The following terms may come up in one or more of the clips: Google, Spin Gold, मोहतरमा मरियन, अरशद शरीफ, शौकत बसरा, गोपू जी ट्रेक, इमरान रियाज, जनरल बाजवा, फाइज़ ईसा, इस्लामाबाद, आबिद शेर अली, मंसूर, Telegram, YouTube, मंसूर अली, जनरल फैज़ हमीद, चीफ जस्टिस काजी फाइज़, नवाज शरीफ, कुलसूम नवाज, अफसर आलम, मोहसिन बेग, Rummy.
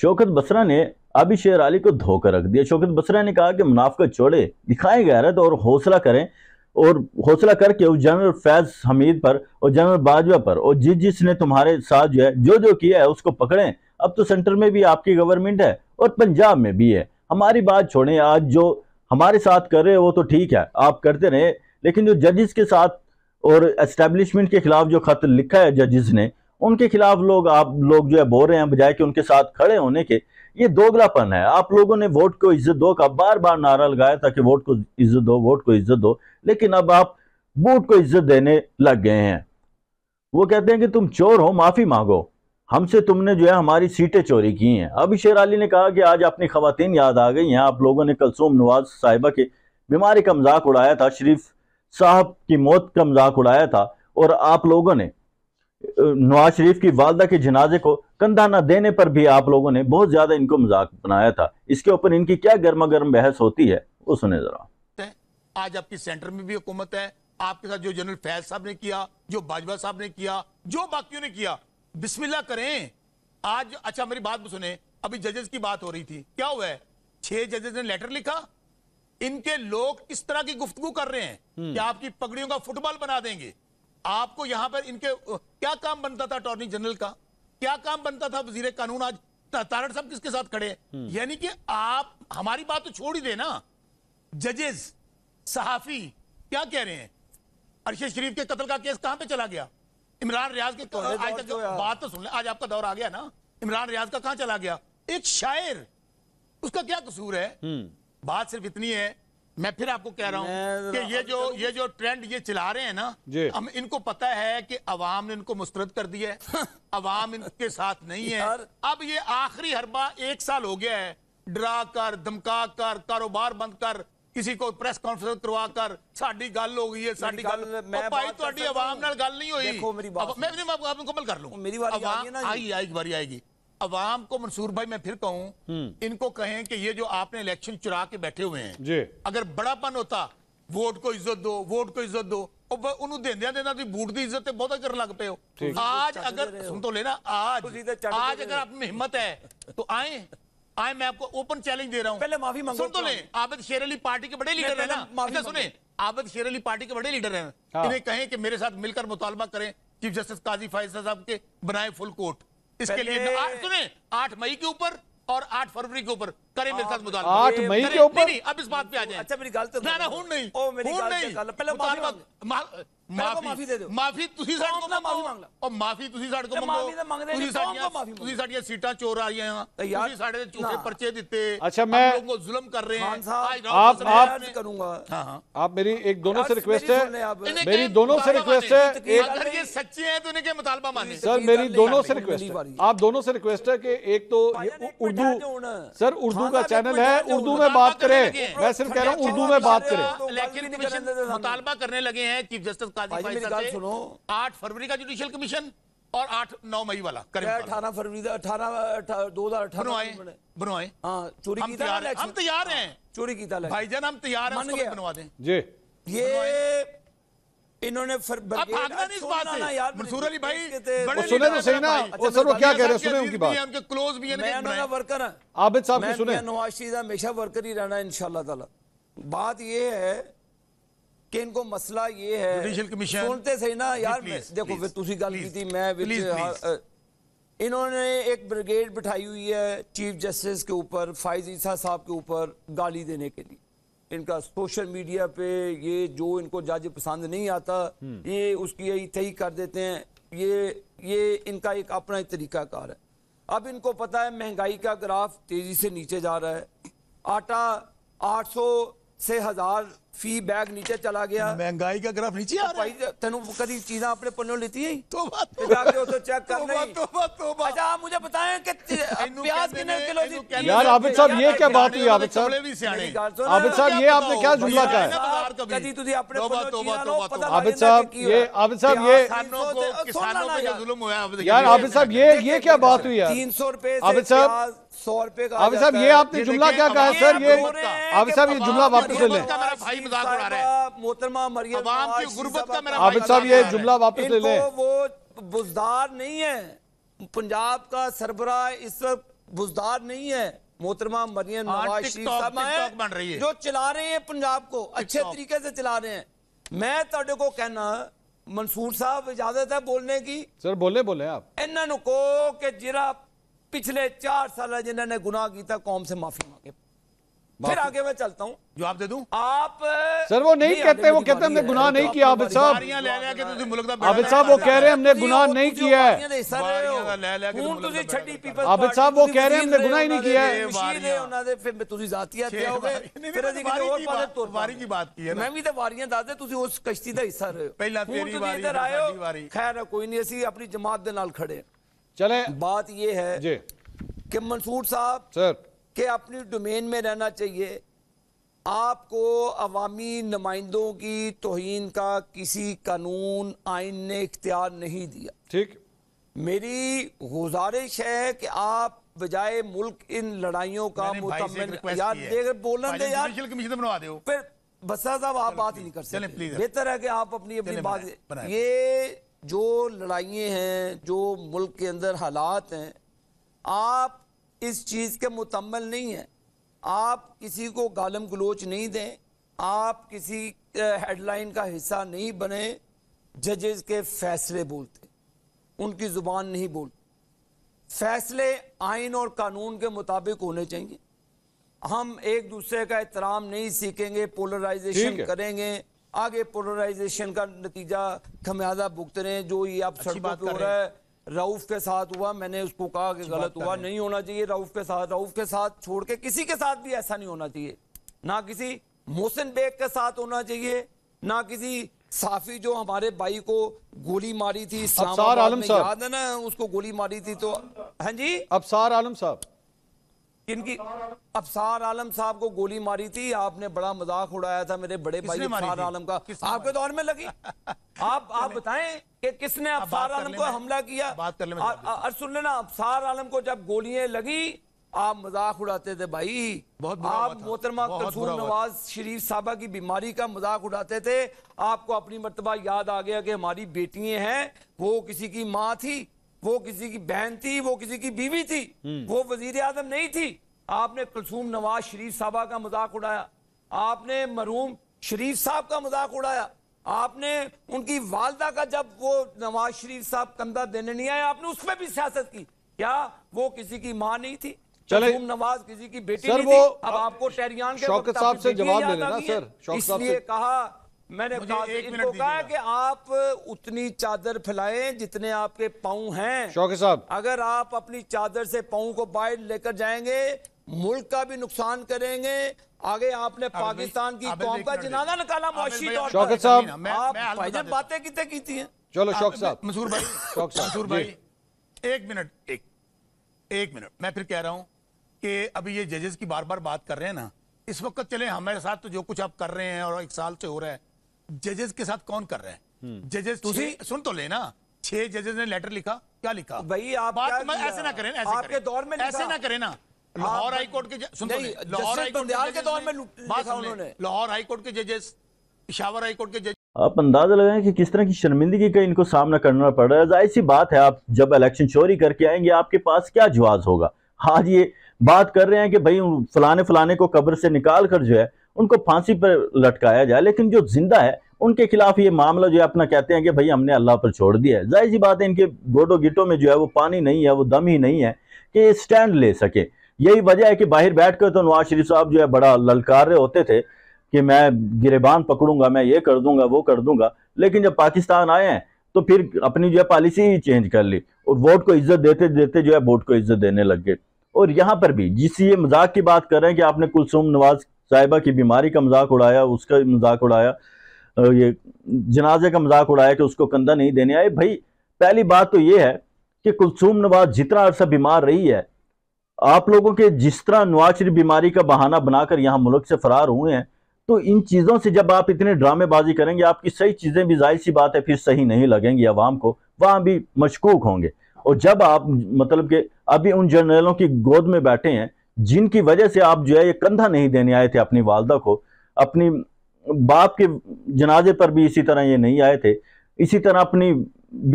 शौकत बसरा ने आबिद शेर अली को धोकर रख दिया। शौकत बसरा ने कहा कि मुनाफिक छोड़े, दिखाएं गैरत और हौसला करें, और हौसला करके उस जनरल फैज़ हमीद पर और जनरल बाजवा पर और जिसने तुम्हारे साथ जो किया है उसको पकड़ें। अब तो सेंटर में भी आपकी गवर्नमेंट है और पंजाब में भी है, हमारी बात छोड़ें। आज जो हमारे साथ कर रहे हो वो तो ठीक है, आप करते रहे, लेकिन जो जजेस के साथ और एस्टेब्लिशमेंट के खिलाफ जो खत लिखा है जजेस ने, उनके खिलाफ लोग आप लोग बोल रहे हैं, बजाय कि उनके साथ खड़े होने के। ये दोगलापन है। आप लोगों ने वोट को इज्जत दो का बार बार नारा लगाया था कि वोट को इज्जत दो, वोट को इज्जत दो, लेकिन अब आप वोट को इज्जत देने लग गए हैं। वो कहते हैं कि तुम चोर हो, माफी मांगो, हमसे तुमने हमारी सीटें चोरी की हैं। आबिद शेर अली ने कहा कि आज अपनी खवातीन याद आ गई हैं। आप लोगों ने कुलसूम नवाज साहिबा के बीमारी का मजाक उड़ाया था, शरीफ साहब की मौत का मजाक उड़ाया था, और आप लोगों ने नवाज शरीफ की वालदा के जनाजे को कंधा ना देने पर भी आप लोगों ने बहुत ज्यादा इनको मजाक बनाया था। इसके ऊपर इनकी क्या गर्मा गर्म बहस होती है, वो सुने जरा। आज आपकी सेंटर में भी हुकूमत है, आपके साथ जो जनरल फैज साहब ने किया, जो बाजवा साहब ने किया, जो बाकियों ने किया, बिस्मिल्लाह करें आज। अच्छा मेरी बात भी सुने, अभी जजेस की बात हो रही थी, क्या हुआ है? 6 जजेस ने लेटर लिखा, इनके लोग इस तरह की गुफ्तगू कर रहे हैं कि आपकी पगड़ियों का फुटबॉल बना देंगे। आपको यहां पर इनके क्या काम बनता था? अटॉर्नी जनरल का क्या काम बनता था? वजीर कानून आज तारड़ साहब किसके साथ खड़े हैं? यानी कि आप हमारी बात तो छोड़ ही देना। जजेस, सहाफी क्या कह रहे हैं? अरशद शरीफ के कत्ल का केस कहां पे चला गया? इमरान रियाज के आज तक बात तो सुन ले, आज आपका दौर आ गया ना। इमरान रियाज का कहां चला गया? एक शायर, उसका क्या कसूर है? बात सिर्फ इतनी है, मैं फिर आपको कह रहा हूं कि ये जो ट्रेंड ये चला रहे हैं ना, हम इनको पता है कि अवाम ने इनको मुस्तरद कर दिया है, अवाम इनके साथ नहीं है। अब ये आखिरी हरबा 1 साल हो गया है, डरा कर, धमका कर, कारोबार बंद कर, किसी को प्रेस कॉन्फ्रेंस करवा कर, साड़ी गल हो गई है, साड़ी गल भाई तुम्हारी अवाम नाल गल नहीं हुई। मैं मुकम्मल कर लूं, मेरी बारी आएगी। अवाम को मंसूर भाई मैं फिर कहूं, इनको कहें कि ये जो आपने इलेक्शन चुरा के बैठे हुए हैं, अगर बड़ापन होता वोट को इज्जत दो, वोट को इज्जत दो, उन्होंने देंदा तो बूट की इज्जत बहुत कर लग पे हो। आज अगर सुन तो लेना, आज अगर आप में हिम्मत है तो आए, मैं आपको ओपन चैलेंज दे रहा हूं। पहले माफी मांगो, सुन तो लें। आबिद शेर अली पार्टी के बड़े लीडर है ना, सुने, आबिद शेर अली पार्टी के बड़े लीडर है, इन्हें कहें कि मेरे साथ मिलकर मुतालबा करें चीफ जस्टिस काजी फाइज़ साहब के बनाए फुल कोर्ट, इसके लिए सुने 8 मई के ऊपर और 8 फरवरी के ऊपर करें मेरे साथ मुतालबा। 8 मई के ऊपर नहीं, अब इस बात पे आ जाए। अच्छा मेरी गल तो ना, हूं नहीं, हूं नहीं, पहले माफी दे दो। माफी तुसी साड को मांगला और माफी तुसी साड को मांगो। तुसी साडियां सीटां चोर आई हैं, तुसी साडे ते झूठे पर्चे दिते, हम लोगों को जुल्म कर रहे हैं। आप करूंगा, हां आप मेरी एक दोनों से रिक्वेस्ट है, मेरी दोनों से रिक्वेस्ट है, अगर ये सच्चे हैं तो इन्हें के मुतालबा माने। सर मेरी दोनों से रिक्वेस्ट है, आप दोनों से रिक्वेस्ट है कि एक तो ये उर्दू, सर उर्दू का चैनल है, उर्दू में बात करें, मैं सिर्फ कह रहा हूं उर्दू में बात करें। इलेक्शन कमीशन मुतालबा करने लगे हैं चीफ जस्टिस काजी फाइज़ साहब, 8 फरवरी का जुडिशियल कमीशन और 8-9 मई वाला करें। 18 फरवरी 2018 बनवाए, चोरी की हम तैयार हैं, चोरी की भाईजान हम तैयार हैं, बनवा दें जी। ये इन्होंने मंसूर अली भाई सुने तो सही ना, वो सर वो क्या कह रहे हैं, सुने उनकी बात, उनके क्लोज भी हैं, मैं वर्कर हूं, आबिद साहब की सुने, नवाज शरीफ हमेशा वर्कर ही रहना इंशाल्लाह ताला। बात ये है कि इनको मसला ये है, जुडिशियल कमीशन सुनते सही ना यार, देखो फिर तुसी गल की थी, मैं इन्होंने एक ब्रिगेड बिठाई हुई है चीफ जस्टिस के ऊपर, फाइज़ ईसा साहब के ऊपर गाली देने के लिए। इनका सोशल मीडिया पे ये जो इनको जज पसंद नहीं आता ये उसकी यही तय कर देते हैं, ये इनका एक अपना ही तरीकाकार है। अब इनको पता है महंगाई का ग्राफ तेज़ी से नीचे जा रहा है, आटा 800 से 1000 फी बैग नीचे चला गया, महंगाई का ग्राफ नीचे आ रहा है। तेनू कभी चीज़ा अपने पन्नों लेती है तो चेक कर नहीं। अच्छा आप मुझे बताएं कि प्याज कितने किलो दी? यार आबिद साहब ये क्या बात हुई? आबिद साहब, आबिद साहब ये आपने क्या जुमला कहा? आबिद साहब ये, आबिद साहब ये, यार आबिद साहब ये क्या बात हुई? 300 रुपए आबिद साहब, 100 रुपए का। आबिद साहब ये आपने जुमला क्या कहा सर? ये आबिद साहब ये जुमला वापस ले लें, मजाक उड़ा रहे हैं मोहतरमा मरियन की गुर्बत का मेरा। आबिद साहब ये जुमला वापस ले लें, वो बुज़दार नहीं है। पंजाब का सरबराह इस वक्त बुज़दार नहीं है मोहतरमा मरियन, नवाज शरीफ साहब बन रही है जो चला रहे हैं पंजाब को अच्छे तरीके से चला रहे हैं। मैं तुहाडे को कहना मंसूर साहब इजाजत है बोलने की? सर बोले बोले आप। इन्होंने को के जिरा पिछले 4 साल जिन्होंने गुनाह किया कौम से माफी मांगे। फिर आगे मैं चलता हूँ, जवाब दे दूं आप। सर वो नहीं कहते, वो कहते हमने गुनाह नहीं किया। आबिद साहब, आबिद साहब वो कह रहे हैं हमने गुनाह नहीं किया है। आबिद साहब वो कह रहे हैं हमने गुनाह ही नहीं किया है। मैं भी तो वारियां दस दे उस कश्ती का हिस्सा रहे हो। खैर कोई नहीं, असी अपनी जमात के नाल खड़े। चले बात यह है कि मंसूर साहब सर कि अपनी डोमेन में रहना चाहिए। आपको अवामी नुमाइंदों की तोहीन का किसी कानून आइन ने इख्तियार नहीं दिया। ठीक, मेरी गुजारिश है कि आप बजाय मुल्क इन लड़ाइयों का बोलना दे यार। फिर बसरा साहब आप बात ही नहीं कर सकते, बेहतर है कि आप अपनी अपनी बात। ये जो लड़ाइयाँ हैं, जो मुल्क के अंदर हालात हैं, आप इस चीज़ के मुतम्मल नहीं है। आप किसी को गालम गलोच नहीं दें, आप किसी हेडलाइन का हिस्सा नहीं बने। जजेस के फैसले बोलते, उनकी ज़ुबान नहीं बोलती। फैसले आइन और कानून के मुताबिक होने चाहिए। हम एक दूसरे का एहतराम नहीं सीखेंगे, पोलराइजेशन करेंगे, आगे पोलराइजेशन का नतीजा खमियाजा भुगत रहे हैं। जो ये आप सड़कों पर हो रहा है, रऊफ के साथ हुआ, मैंने उसको कहा कि गलत हुआ, नहीं होना चाहिए। रऊफ के साथ छोड़ के किसी के साथ भी ऐसा नहीं होना चाहिए। ना किसी मोहसिन बेग के साथ होना चाहिए, ना किसी साफी जो हमारे भाई को गोली मारी थी इस्लामाबाद में, याद है ना, उसको गोली मारी थी। तो हाँ जी अफसर आलम साहब, इनकी अफसर आलम साहब को गोली मारी थी। आपने बड़ा मजाक उड़ाया था मेरे बड़े भाई अफसर आलम का, आपके दौर में लगी। आप बताएं कि किसने अफसर आलम को हमला किया? सुन लेना, अफसर आलम को जब गोलियां लगी आप मजाक उड़ाते थे भाई, बहुत बुरा। आप मोहतरमा कुलसूम नवाज शरीफ साहबा की बीमारी का मजाक उड़ाते थे। आपको अपनी मर्तबा याद आ गया कि हमारी बेटियां हैं, वो किसी की माँ थी, वो किसी की बहन थी, वो किसी की बीवी थी, वो वजीर आजम नहीं थी। आपने कुलसूम नवाज शरीफ साहबा का मजाक उड़ाया, आपने मरहूम शरीफ साहब का मजाक उड़ाया, आपने उनकी वालदा का, जब वो नवाज शरीफ साहब कंधा देने नहीं आए, आपने उसमें भी सियासत की। क्या वो किसी की माँ नहीं थी? कुलसूम नवाज किसी की बेटी नहीं थी? अब आपको टेरियान के शौकत साहब से जवाब लेना सर, इसलिए कहा मैंने इनको कहा कि आप उतनी चादर फैलाएं जितने आपके पाँव हैं। शौकत साहब अगर आप अपनी चादर से पाँव को बाहर लेकर जाएंगे, मुल्क का भी नुकसान करेंगे। आगे आपने पाकिस्तान की कौम का जनाजा निकाला मुआशी तौर पर। शौकत साहब आप बातें कितने की हैं? चलो शौकत साहब, मंसूर भाई एक मिनट मैं फिर कह रहा हूँ कि अभी ये जजेस की बार बार बात कर रहे हैं ना, इस वक्त चले हमारे साथ तो जो कुछ आप कर रहे हैं और एक साल से हो रहा है, जजेस के साथ कौन कर रहे हैं? जजेस सुन तो लेना, 6 जजेस ने लेटर लिखा। क्या लिखा भाई? आप ऐसे ना करें, आपके दौर में ऐसे ना करें ना। लाहौर हाईकोर्ट के जजेस, पेशावर हाईकोर्ट के जजेस, आप अंदाजा लगाएं कि किस तरह की शर्मिंदगी का इनको सामना करना पड़ रहा है। जाहिर सी बात है, आप जब इलेक्शन चोरी करके आएंगे आपके पास क्या जवाब होगा। आज ये बात कर रहे हैं कि भाई फलाने फलाने को कब्र से निकाल कर जो है उनको फांसी पर लटकाया जाए, लेकिन जो जिंदा है उनके खिलाफ ये मामला जो है अपना कहते हैं कि भाई हमने अल्लाह पर छोड़ दिया है। जाहिर सी बात है, इनके गोडो गिटों में जो है वो पानी नहीं है, वो दम ही नहीं है कि स्टैंड ले सके। यही वजह है कि बाहर बैठकर तो नवाज शरीफ साहब जो है बड़ा ललकार रहे होते थे कि मैं गिरेबान पकड़ूंगा, मैं ये कर दूंगा, वो कर दूंगा, लेकिन जब पाकिस्तान आए हैं तो फिर अपनी जो है पॉलिसी ही चेंज कर ली और वोट को इज्जत देते देते जो है वोट को इज्जत देने लग गए। और यहाँ पर भी जिस ये मजाक की बात कर रहे हैं कि आपने कुलसूम नवाज साहिबा की बीमारी का मजाक उड़ाया, उसका मजाक उड़ाया, ये जनाजे का मजाक उड़ाया कि उसको कंधा नहीं देने आए। भाई पहली बात तो ये है कि कुलसूम नवाज जितना अरसा बीमार रही है, आप लोगों के जिस तरह नवाज शरीफ बीमारी का बहाना बनाकर यहाँ मुल्क से फरार हुए हैं, तो इन चीज़ों से जब आप इतने ड्रामेबाजी करेंगे, आपकी सही चीज़ें भी जाहिर सी बात है फिर सही नहीं लगेंगी, आवाम को वहाँ भी मशकूक होंगे। और जब आप मतलब कि अभी उन जर्नलों की गोद में बैठे हैं जिनकी वजह से आप जो है ये कंधा नहीं देने आए थे अपनी वालदा को, अपनी बाप के जनाजे पर भी इसी तरह ये नहीं आए थे, इसी तरह अपनी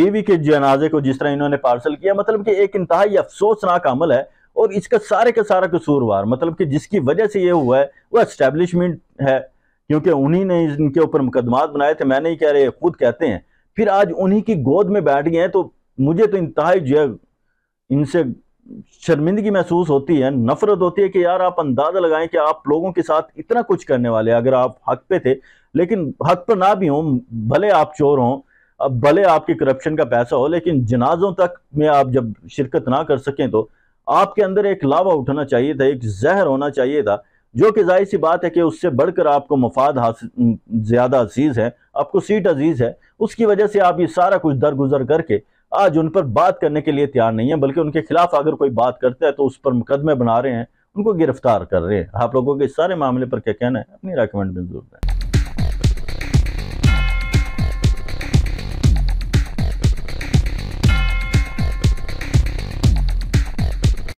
बीवी के जनाजे को जिस तरह इन्होंने पार्सल किया, मतलब कि एक इंतहाई अफसोसनाक अमल है। और इसका सारे का सारा कसूरवार मतलब कि जिसकी वजह से ये हुआ है वो एस्टेब्लिशमेंट है, क्योंकि उन्हीं ने इनके ऊपर मुकदमात बनाए थे। मैं नहीं कह रहे, खुद कहते हैं, फिर आज उन्हीं की गोद में बैठ गए हैं। तो मुझे तो इंतहाई जो है इनसे शर्मिंदगी महसूस होती है, नफरत होती है कि यार आप अंदाज़ा लगाएं कि आप लोगों के साथ इतना कुछ करने वाले हैं। अगर आप हक पे थे, लेकिन हक पर ना भी हों, भले आप चोर हों, अब भले आपके करप्शन का पैसा हो, लेकिन जनाजों तक में आप जब शिरकत ना कर सकें तो आपके अंदर एक लावा उठना चाहिए था, एक जहर होना चाहिए था, जो कि जाहिर सी बात है कि उससे बढ़कर आपको मफाद ज़्यादा अजीज़ है, आपको सीट अजीज़ है, उसकी वजह से आप ये सारा कुछ दरगुजर करके आज उन पर बात करने के लिए तैयार नहीं है, बल्कि उनके खिलाफ अगर कोई बात करता है तो उस पर मुकदमे बना रहे हैं, उनको गिरफ्तार कर रहे हैं। आप लोगों के सारे मामले पर क्या कहना है, अपनी राय कमेंट में जरूर दें।